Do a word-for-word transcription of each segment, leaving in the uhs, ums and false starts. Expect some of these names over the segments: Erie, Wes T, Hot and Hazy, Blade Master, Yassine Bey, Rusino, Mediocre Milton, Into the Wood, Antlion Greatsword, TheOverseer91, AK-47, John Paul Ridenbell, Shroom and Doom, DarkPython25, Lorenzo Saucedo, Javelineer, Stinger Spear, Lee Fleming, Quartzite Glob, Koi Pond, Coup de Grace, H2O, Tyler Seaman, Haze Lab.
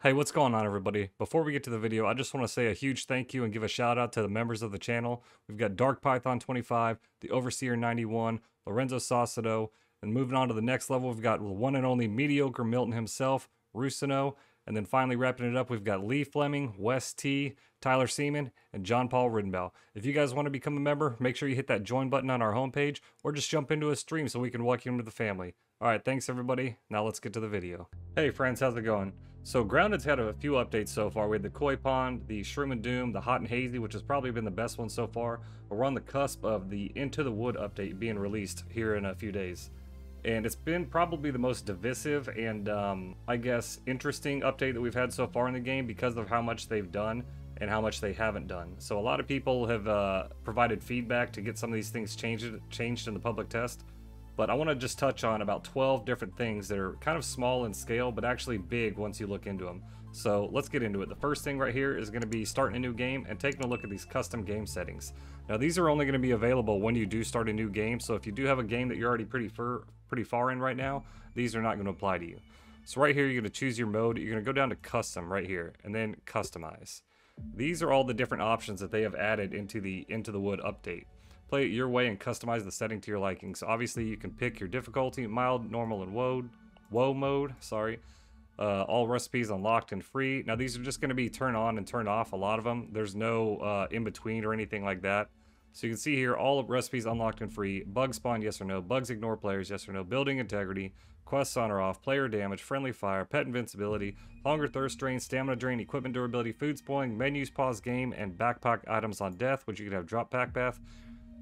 Hey, what's going on, everybody? Before we get to the video, I just want to say a huge thank you and give a shout out to the members of the channel. We've got Dark Python twenty-five, The Overseer ninety-one, Lorenzo Saucedo, and moving on to the next level, we've got the one and only Mediocre Milton himself, Rusino, and then finally wrapping it up, we've got Lee Fleming, Wes T, Tyler Seaman, and John Paul Ridenbell. If you guys want to become a member, make sure you hit that join button on our homepage, or just jump into a stream so we can welcome you into the family. All right, thanks everybody. Now let's get to the video. Hey friends, how's it going? So Grounded's had a few updates so far. We had the Koi Pond, the Shroom and Doom, the Hot and Hazy, which has probably been the best one so far. But we're on the cusp of the Into the Wood update being released here in a few days. And it's been probably the most divisive and, um, I guess, interesting update that we've had so far in the game because of how much they've done and how much they haven't done. So a lot of people have uh, provided feedback to get some of these things changed, changed in the public test. But I want to just touch on about twelve different things that are kind of small in scale, but actually big once you look into them. So let's get into it. The first thing right here is going to be starting a new game and taking a look at these custom game settings. Now these are only going to be available when you do start a new game, so if you do have a game that you're already pretty far, pretty far in right now, these are not going to apply to you. So right here you're going to choose your mode, you're going to go down to custom right here, and then customize. These are all the different options that they have added into the Into the Wood update. Play it your way and customize the setting to your liking. So obviously you can pick your difficulty, mild, normal, and woe, woe mode, sorry. Uh, all recipes unlocked and free. Now these are just going to be turned on and turned off, a lot of them. There's no uh, in-between or anything like that. So you can see here, all recipes unlocked and free, bug spawn, yes or no, bugs ignore players, yes or no, building integrity, quests on or off, player damage, friendly fire, pet invincibility, hunger, thirst drain, stamina drain, equipment durability, food spoiling, menus, pause game, and backpack items on death, which you can have drop backpack,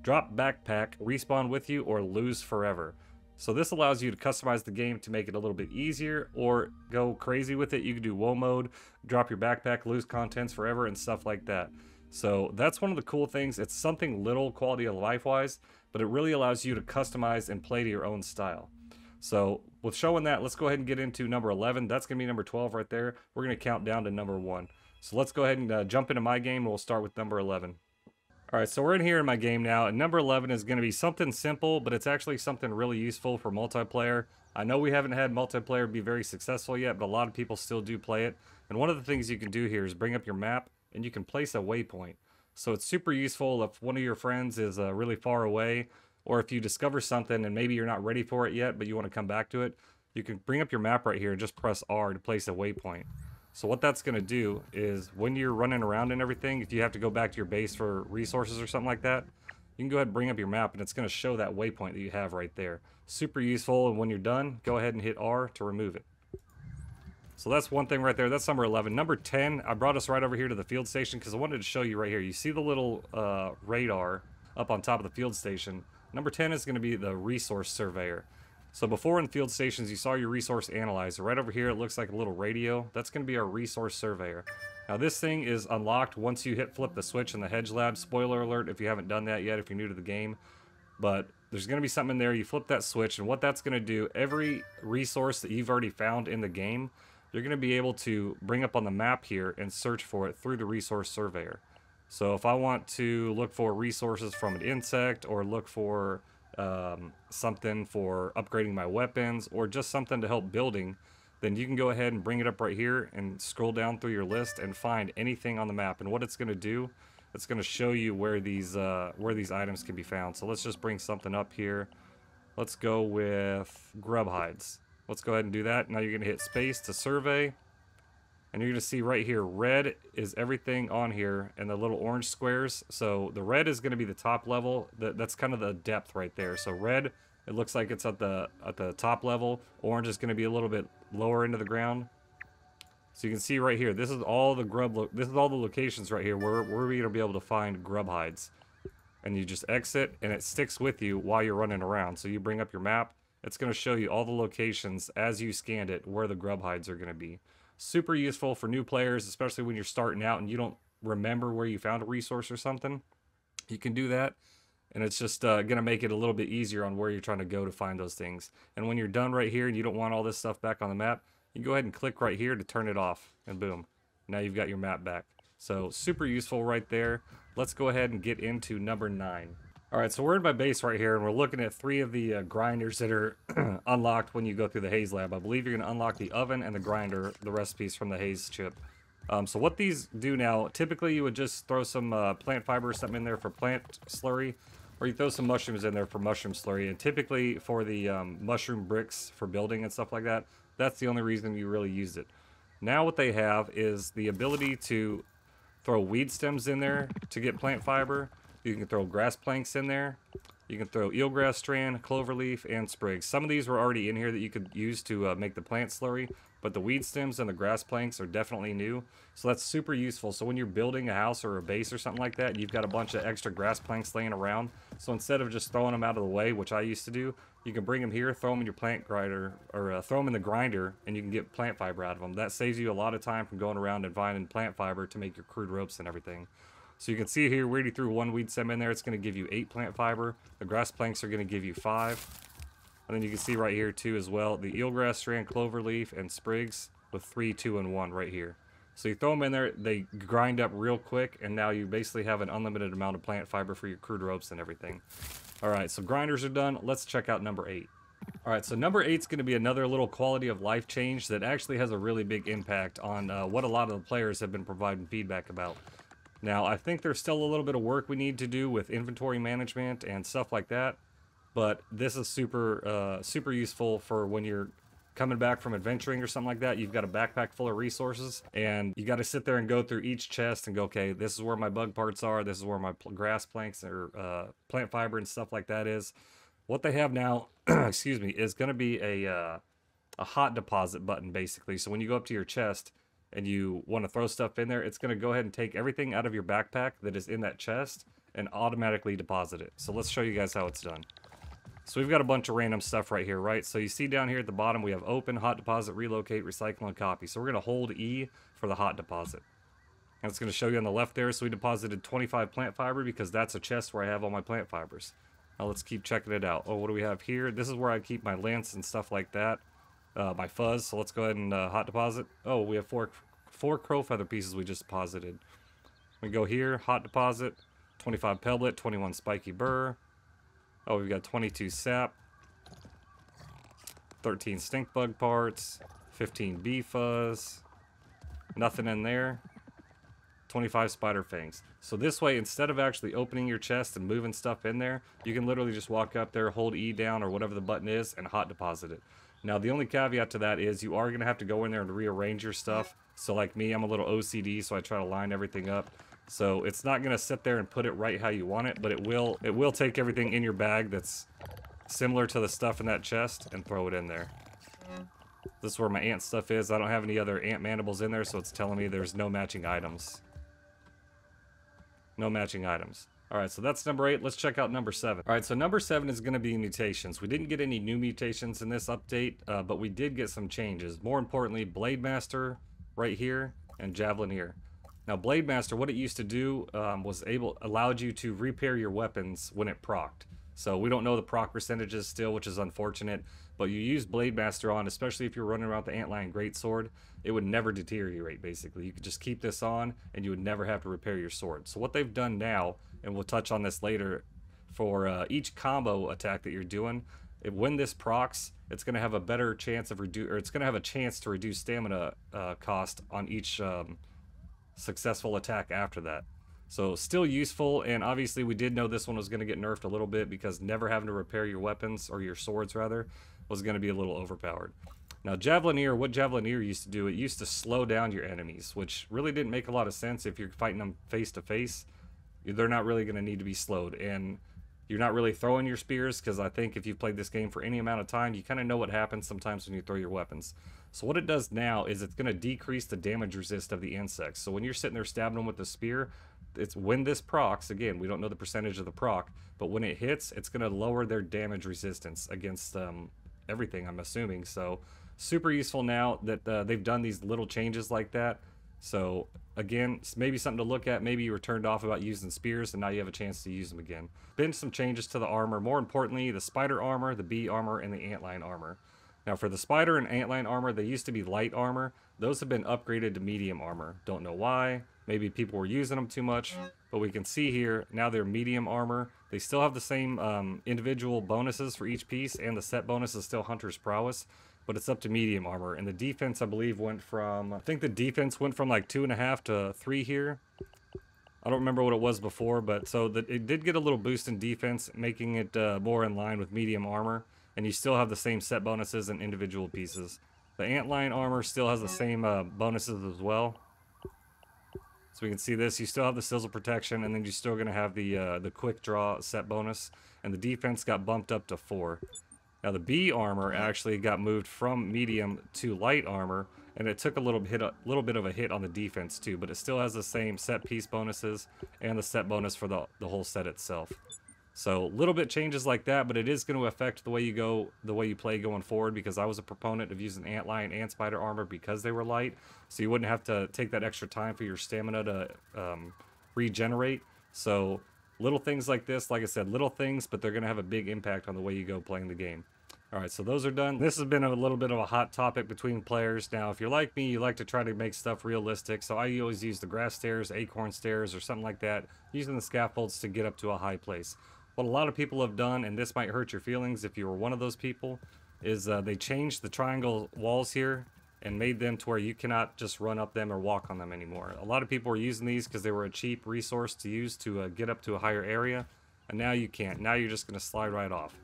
drop backpack, respawn with you, or lose forever. So this allows you to customize the game to make it a little bit easier or go crazy with it. You can do woe mode, drop your backpack, lose contents forever, and stuff like that. So that's one of the cool things. It's something little quality of life wise, but it really allows you to customize and play to your own style. So with showing that, let's go ahead and get into number eleven. That's going to be number twelve right there. We're going to count down to number one. So let's go ahead and uh, jump into my game and we'll start with number eleven. All right, so we're in here in my game now, and number eleven is going to be something simple, but it's actually something really useful for multiplayer. I know we haven't had multiplayer be very successful yet, but a lot of people still do play it. And one of the things you can do here is bring up your map, and you can place a waypoint. So it's super useful if one of your friends is uh, really far away, or if you discover something and maybe you're not ready for it yet, but you want to come back to it, you can bring up your map right here and just press R to place a waypoint. So what that's going to do is when you're running around and everything, if you have to go back to your base for resources or something like that, you can go ahead and bring up your map and it's going to show that waypoint that you have right there. Super useful, and when you're done, go ahead and hit R to remove it. So that's one thing right there. That's number eleven. Number ten, I brought us right over here to the field station because I wanted to show you right here. You see the little uh, radar up on top of the field station. Number ten is going to be the resource surveyor. So before in field stations, you saw your resource analyzer. Right over here, it looks like a little radio. That's going to be our resource surveyor. Now this thing is unlocked once you hit flip the switch in the Haze Lab. Spoiler alert if you haven't done that yet, if you're new to the game. But there's going to be something in there. You flip that switch, and what that's going to do, every resource that you've already found in the game, you're going to be able to bring up on the map here and search for it through the resource surveyor. So if I want to look for resources from an insect or look for um something for upgrading my weapons or just something to help building, then you can go ahead and bring it up right here and scroll down through your list and find anything on the map. And what it's going to do, it's going to show you where these uh where these items can be found. So let's just bring something up here. Let's go with grub hides. Let's go ahead and do that. Now you're going to hit space to survey, and you're going to see right here, red is everything on here and the little orange squares. So the red is going to be the top level. That's kind of the depth right there. So red, it looks like it's at the at the top level. Orange is going to be a little bit lower into the ground. So you can see right here, this is all the grub lo this is all the locations right here where we're going to be able to find grub hides. And you just exit and it sticks with you while you're running around. So you bring up your map. It's going to show you all the locations as you scanned it where the grub hides are going to be. Super useful for new players, especially when you're starting out and you don't remember where you found a resource or something. You can do that, and it's just uh, going to make it a little bit easier on where you're trying to go to find those things. And when you're done right here and you don't want all this stuff back on the map, you can go ahead and click right here to turn it off, and boom, now you've got your map back. So super useful right there. Let's go ahead and get into number nine. All right, so we're in my base right here, and we're looking at three of the uh, grinders that are unlocked when you go through the Haze Lab. I believe you're going to unlock the oven and the grinder, the recipes from the Haze chip. Um, so what these do now, typically you would just throw some uh, plant fiber or something in there for plant slurry, or you throw some mushrooms in there for mushroom slurry. And typically for the um, mushroom bricks for building and stuff like that, that's the only reason you really used it. Now what they have is the ability to throw weed stems in there to get plant fiber. You can throw grass planks in there. You can throw eelgrass strand, cloverleaf, and sprigs. Some of these were already in here that you could use to uh, make the plant slurry, but the weed stems and the grass planks are definitely new. So that's super useful. So when you're building a house or a base or something like that, you've got a bunch of extra grass planks laying around. So instead of just throwing them out of the way, which I used to do, you can bring them here, throw them in your plant grinder, or uh, throw them in the grinder, and you can get plant fiber out of them. That saves you a lot of time from going around and finding plant fiber to make your crude ropes and everything. So you can see here, we already threw one weed stem in there. It's going to give you eight plant fiber. The grass planks are going to give you five. And then you can see right here too as well, the eelgrass strand, cloverleaf, and sprigs with three, two, and one right here. So you throw them in there, they grind up real quick, and now you basically have an unlimited amount of plant fiber for your crude ropes and everything. All right, so grinders are done. Let's check out number eight. All right, so number eight's going to be another little quality of life change that actually has a really big impact on uh, what a lot of the players have been providing feedback about. Now, I think there's still a little bit of work we need to do with inventory management and stuff like that, but this is super uh, super useful for when you're coming back from adventuring or something like that. You've got a backpack full of resources, and you got to sit there and go through each chest and go, okay, this is where my bug parts are, this is where my pl grass planks or uh, plant fiber and stuff like that is. What they have now, excuse me, is going to be a, uh, a hot deposit button, basically. So when you go up to your chest and you want to throw stuff in there, it's going to go ahead and take everything out of your backpack that is in that chest and automatically deposit it. So let's show you guys how it's done. So we've got a bunch of random stuff right here, right? So you see down here at the bottom, we have open, hot deposit, relocate, recycle, and copy. So we're going to hold E for the hot deposit. And it's going to show you on the left there. So we deposited twenty-five plant fiber because that's a chest where I have all my plant fibers. Now let's keep checking it out. Oh, what do we have here? This is where I keep my lance and stuff like that. Uh, my fuzz, so let's go ahead and uh, hot deposit. Oh, we have four four crow feather pieces we just deposited. We go here, hot deposit, twenty-five pellet, twenty-one spiky burr. Oh, we've got twenty-two sap, thirteen stink bug parts, fifteen bee fuzz, nothing in there, twenty-five spider fangs. So this way, instead of actually opening your chest and moving stuff in there, you can literally just walk up there, hold E down or whatever the button is, and hot deposit it. Now, the only caveat to that is you are going to have to go in there and rearrange your stuff. So like me, I'm a little O C D, so I try to line everything up. So it's not going to sit there and put it right how you want it, but it will it will take everything in your bag that's similar to the stuff in that chest and throw it in there. Yeah. This is where my ant stuff is. I don't have any other ant mandibles in there, so it's telling me there's no matching items. No matching items. All right, so that's number eight. Let's check out number seven. All right, so number seven is going to be mutations. We didn't get any new mutations in this update, uh, but we did get some changes. More importantly, Blade Master right here and Javelineer. Now, Blade Master, what it used to do um, was able allowed you to repair your weapons when it procced. So we don't know the proc percentages still, which is unfortunate, but you use Blade Master on, especially if you're running around the Antlion Greatsword, it would never deteriorate, basically. You could just keep this on, and you would never have to repair your sword. So what they've done now, and we'll touch on this later, for uh, each combo attack that you're doing, it, when this procs, it's going to have a better chance of reduce, or it's going to have a chance to reduce stamina uh, cost on each um, successful attack after that. So still useful, and obviously we did know this one was going to get nerfed a little bit because never having to repair your weapons, or your swords rather, was going to be a little overpowered. Now Javelineer, what Javelineer used to do, it used to slow down your enemies, which really didn't make a lot of sense if you're fighting them face to face. They're not really going to need to be slowed, and you're not really throwing your spears, because I think if you've played this game for any amount of time, you kind of know what happens sometimes when you throw your weapons. So what it does now is it's going to decrease the damage resist of the insects. So when you're sitting there stabbing them with the spear, it's when this procs, again, we don't know the percentage of the proc, but when it hits, it's going to lower their damage resistance against um, everything, I'm assuming. So super useful now that uh, they've done these little changes like that. So again, maybe something to look at. Maybe you were turned off about using spears and now you have a chance to use them again. Been some changes to the armor. More importantly, the spider armor, the bee armor, and the antlion armor. Now for the spider and antlion armor, they used to be light armor. Those have been upgraded to medium armor. Don't know why. Maybe people were using them too much. But we can see here, now they're medium armor. They still have the same um, individual bonuses for each piece, and the set bonus is still Hunter's Prowess. But it's up to medium armor. And the defense, I believe, went from... I think the defense went from like two and a half to three here. I don't remember what it was before, but so that it did get a little boost in defense, making it uh, more in line with medium armor. And you still have the same set bonuses and individual pieces. The antlion armor still has the same uh, bonuses as well. So we can see this. You still have the sizzle protection, and then you're still going to have the uh, the quick draw set bonus. And the defense got bumped up to four. Now the B armor actually got moved from medium to light armor, and it took a little hit, a little bit of a hit on the defense too, but it still has the same set piece bonuses and the set bonus for the, the whole set itself. So little bit changes like that, but it is going to affect the way you go, the way you play going forward, because I was a proponent of using antlion and spider armor because they were light, so you wouldn't have to take that extra time for your stamina to um, regenerate. So little things like this, like I said, little things, but they're going to have a big impact on the way you go playing the game. All right, so those are done. This has been a little bit of a hot topic between players. Now, if you're like me, you like to try to make stuff realistic. So I always use the grass stairs, acorn stairs, or something like that, using the scaffolds to get up to a high place. What a lot of people have done, and this might hurt your feelings if you were one of those people, is uh, they changed the triangle walls here and made them to where you cannot just run up them or walk on them anymore. A lot of people were using these because they were a cheap resource to use to uh, get up to a higher area, and now you can't. Now you're just going to slide right off.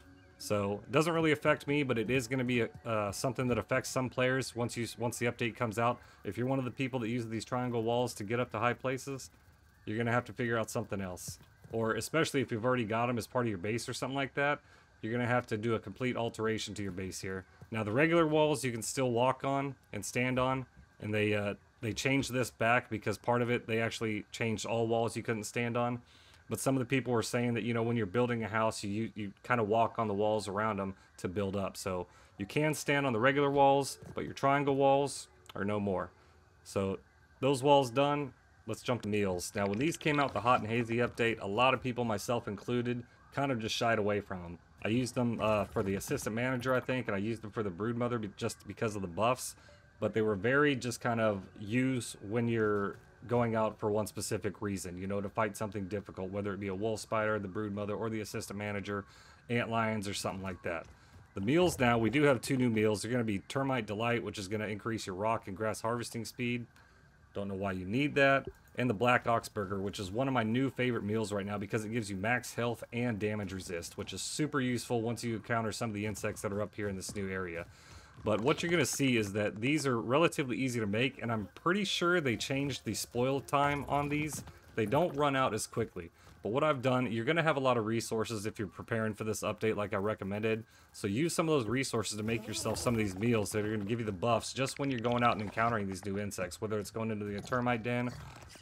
So it doesn't really affect me, but it is going to be uh, something that affects some players once you once the update comes out. If you're one of the people that use these triangle walls to get up to high places, you're going to have to figure out something else. Or especially if you've already got them as part of your base or something like that, you're going to have to do a complete alteration to your base here. Now the regular walls you can still walk on and stand on, and they uh, they changed this back because part of it, they actually changed all walls you couldn't stand on. But some of the people were saying that, you know, when you're building a house, you, you kind of walk on the walls around them to build up. So you can stand on the regular walls, but your triangle walls are no more. So those walls done, let's jump to meals. Now when these came out, the Hot and Hazy update, a lot of people, myself included, kind of just shied away from them. I used them uh, for the assistant manager, I think, and I used them for the broodmother be just because of the buffs. But they were very just kind of use when you're going out for one specific reason, you know, to fight something difficult, whether it be a wolf spider, the broodmother, or the assistant manager, antlions, or something like that. The meals now, we do have two new meals. They're going to be Termite Delight, which is going to increase your rock and grass harvesting speed. Don't know why you need that. And the Black Ox Burger, which is one of my new favorite meals right now because it gives you max health and damage resist, which is super useful once you encounter some of the insects that are up here in this new area. But what you're going to see is that these are relatively easy to make, and I'm pretty sure they changed the spoil time on these. They don't run out as quickly. But what I've done, you're going to have a lot of resources if you're preparing for this update like I recommended. So use some of those resources to make yourself some of these meals that are going to give you the buffs just when you're going out and encountering these new insects, whether it's going into the termite den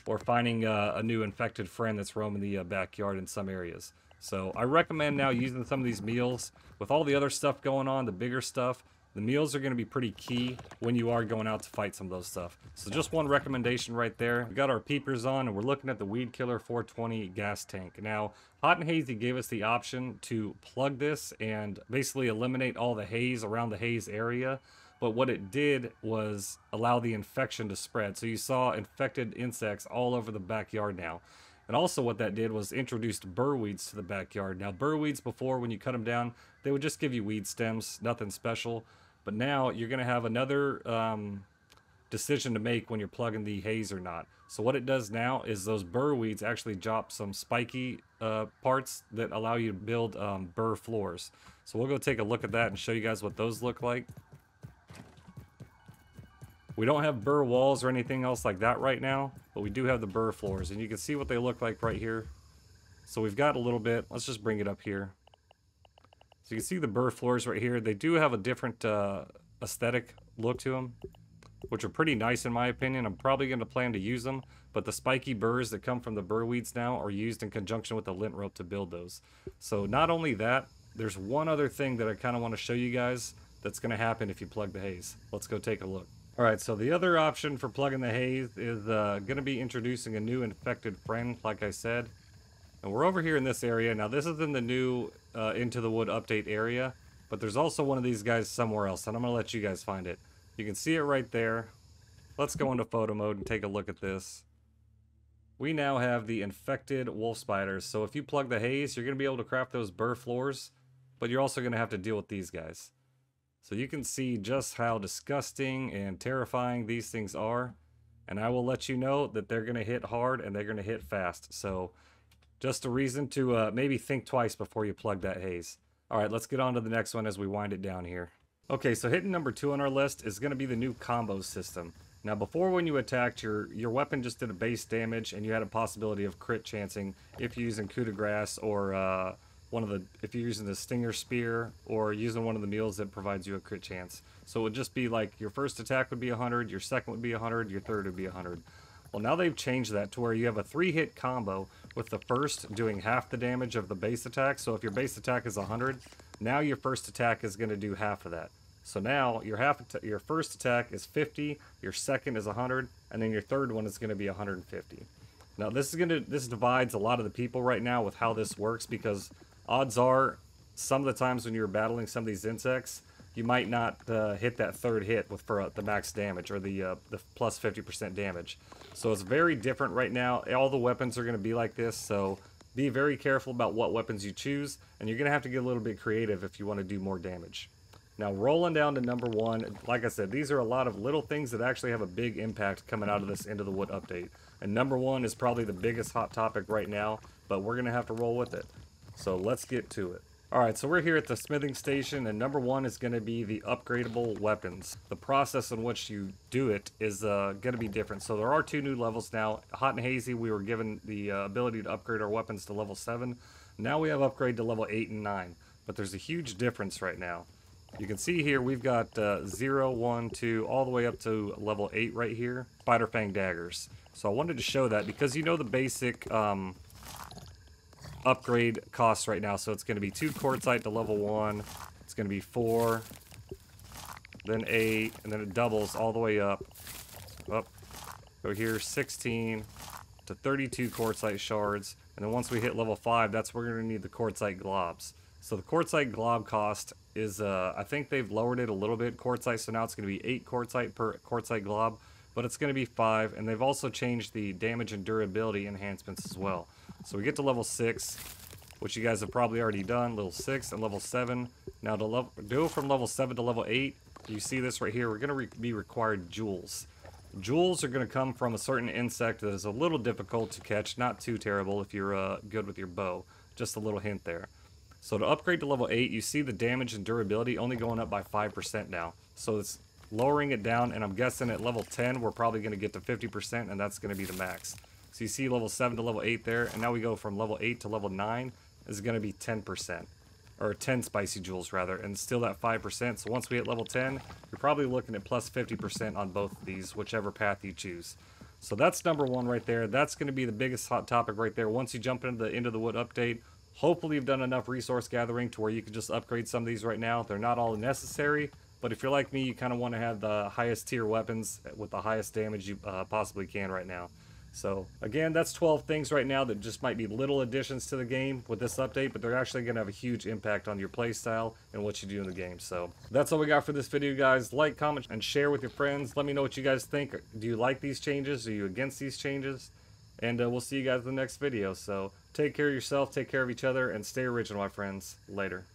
or finding uh, a new infected friend that's roaming the uh, backyard in some areas. So I recommend now using some of these meals. With all the other stuff going on, the bigger stuff, the meals are going to be pretty key when you are going out to fight some of those stuff. So just one recommendation right there. We've got our peepers on, and we're looking at the Weed Killer four twenty gas tank. Now, Hot and Hazy gave us the option to plug this and basically eliminate all the haze around the haze area. But what it did was allow the infection to spread. So you saw infected insects all over the backyard now. And also what that did was introduced burrweeds to the backyard. Now, burrweeds before, when you cut them down, they would just give you weed stems, nothing special. But now you're going to have another um, decision to make when you're plugging the haze or not. So what it does now is those burr weeds actually drop some spiky uh, parts that allow you to build um, burr floors. So we'll go take a look at that and show you guys what those look like. We don't have burr walls or anything else like that right now, but we do have the burr floors. And you can see what they look like right here. So we've got a little bit. Let's just bring it up here. So you can see the burr floors right here. They do have a different uh, aesthetic look to them, which are pretty nice in my opinion. I'm probably going to plan to use them, but the spiky burrs that come from the burr weeds now are used in conjunction with the lint rope to build those. So not only that, there's one other thing that I kind of want to show you guys that's going to happen if you plug the haze. Let's go take a look. All right, so the other option for plugging the haze is uh, going to be introducing a new infected friend, like I said. And we're over here in this area. Now this is in the new uh, Into the Wood update area. But there's also one of these guys somewhere else, and I'm going to let you guys find it. You can see it right there. Let's go into photo mode and take a look at this. We now have the infected wolf spiders. So if you plug the haze, you're going to be able to craft those burr floors, but you're also going to have to deal with these guys. So you can see just how disgusting and terrifying these things are. And I will let you know that they're going to hit hard and they're going to hit fast. So just a reason to uh, maybe think twice before you plug that haze. All right, let's get on to the next one as we wind it down here. Okay, so hidden number two on our list is going to be the new combo system. Now before, when you attacked, your, your weapon just did a base damage and you had a possibility of crit chancing if you're using Coup de Grace or uh, one of the, if you're using the Stinger Spear or using one of the mules that provides you a crit chance. So it would just be like your first attack would be one hundred, your second would be one hundred, your third would be one hundred. Well, now they've changed that to where you have a three-hit combo with the first doing half the damage of the base attack. So if your base attack is one hundred, now your first attack is going to do half of that. So now your half your first attack is fifty, your second is one hundred, and then your third one is going to be one hundred fifty. Now this is going to this divides a lot of the people right now with how this works, because odds are some of the times when you're battling some of these insects, you might not uh, hit that third hit with for uh, the max damage or the uh, the plus fifty percent damage. So it's very different right now. All the weapons are going to be like this, so be very careful about what weapons you choose, and you're going to have to get a little bit creative if you want to do more damage. Now rolling down to number one, like I said, these are a lot of little things that actually have a big impact coming out of this Into the Wood update. And number one is probably the biggest hot topic right now, but we're going to have to roll with it. So let's get to it. Alright, so we're here at the smithing station, and number one is going to be the upgradable weapons. The process in which you do it is uh, going to be different. So there are two new levels now. Hot and Hazy, we were given the uh, ability to upgrade our weapons to level seven. Now we have upgrade to level eight and nine, but there's a huge difference right now. You can see here we've got uh, zero, one, two, all the way up to level eight right here, Spider Fang Daggers. So I wanted to show that because you know the basic um, upgrade costs right now. So it's going to be two Quartzite to level one, it's going to be four, then eight, and then it doubles all the way up. Up, go here, sixteen to thirty-two Quartzite shards. And then once we hit level five, that's where we're going to need the Quartzite Globs. So the Quartzite Glob cost is, uh, I think they've lowered it a little bit, Quartzite, so now it's going to be eight Quartzite per Quartzite Glob, but it's going to be five, and they've also changed the damage and durability enhancements as well. So we get to level six, which you guys have probably already done, level six and level seven. Now to level, go from level seven to level eight, you see this right here, we're going to re be required jewels. Jewels are going to come from a certain insect that is a little difficult to catch, not too terrible if you're uh, good with your bow, just a little hint there. So to upgrade to level eight, you see the damage and durability only going up by five percent now. So it's lowering it down, and I'm guessing at level ten, we're probably going to get to fifty percent, and that's going to be the max. So you see level seven to level eight there, and now we go from level eight to level nine. This is going to be ten percent, or ten spicy jewels rather, and still that five percent. So once we hit level ten, you're probably looking at plus fifty percent on both of these, whichever path you choose. So that's number one right there. That's going to be the biggest hot topic right there. Once you jump into the Into the Wood update, hopefully you've done enough resource gathering to where you can just upgrade some of these right now. They're not all necessary, but if you're like me, you kind of want to have the highest tier weapons with the highest damage you uh, possibly can right now. So again, that's twelve things right now that just might be little additions to the game with this update, but they're actually going to have a huge impact on your playstyle and what you do in the game. So that's all we got for this video, guys. Like, comment, and share with your friends. Let me know what you guys think. Do you like these changes? Are you against these changes? And uh, we'll see you guys in the next video. So take care of yourself, take care of each other, and stay original, my friends. Later.